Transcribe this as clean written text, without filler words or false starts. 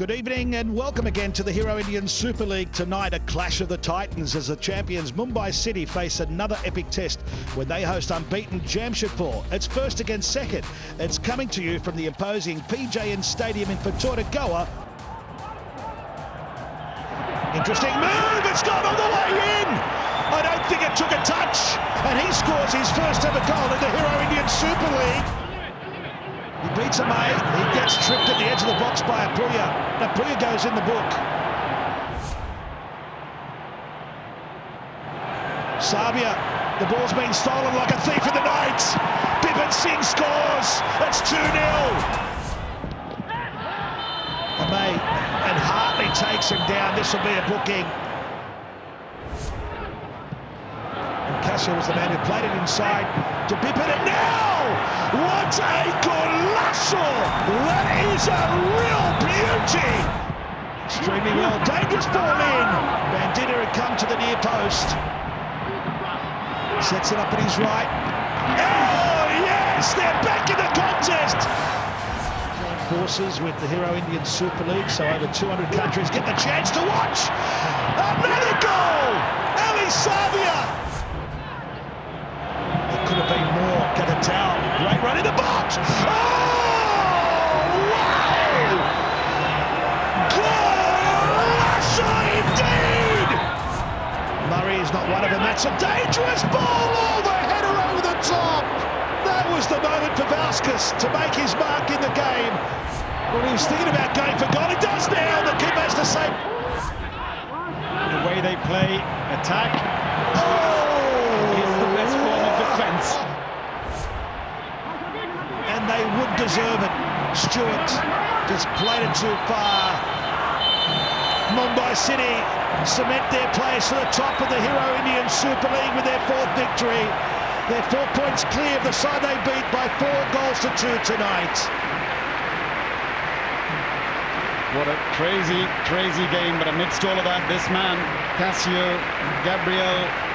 Good evening and welcome again to the Hero Indian Super League. Tonight, a clash of the titans as the champions Mumbai City face another epic test when they host unbeaten Jamshedpur. It's first against second. It's coming to you from the imposing PJN Stadium in Patoragoa. Interesting move, it's gone all the way in! I don't think it took a touch, and he scores his first ever goal in the Hero Indian Super League. He beats Amay, he gets tripped at the edge of the box by Apulia. Apulia goes in the book. Sabia, the ball's been stolen like a thief in the night. Bipin Singh scores, it's 2-0. Amay and Hartley takes him down, this will be a booking. And Kassia was the man who played it inside to Bipin, and now! What a colossal! That is a real beauty! Extremely well, dangerous ball in. Bandida had come to the near post. Sets it up at his right. Oh yes, they're back in the contest! Joint forces with the Hero Indian Super League, so over 200 countries get the chance to watch. Another goal! Ali Sabia! It could have been more, get a towel. Great run in the box! Oh, wow! Colossal indeed! Murray is not one of them. That's a dangerous ball! Oh, the header over the top! That was the moment for Valskis to make his mark in the game. Well, he was thinking about going for goal. He does now! The keeper has to save. The way they play, attack. Oh! It's the best form of defence. They would deserve it. Stewart just played it too far. Mumbai City cement their place to the top of the Hero Indian Super League with their fourth victory. They're 4 points clear of the side they beat by 4-2 tonight. What a crazy, crazy game. But amidst all of that, this man, Cassio Gabriel,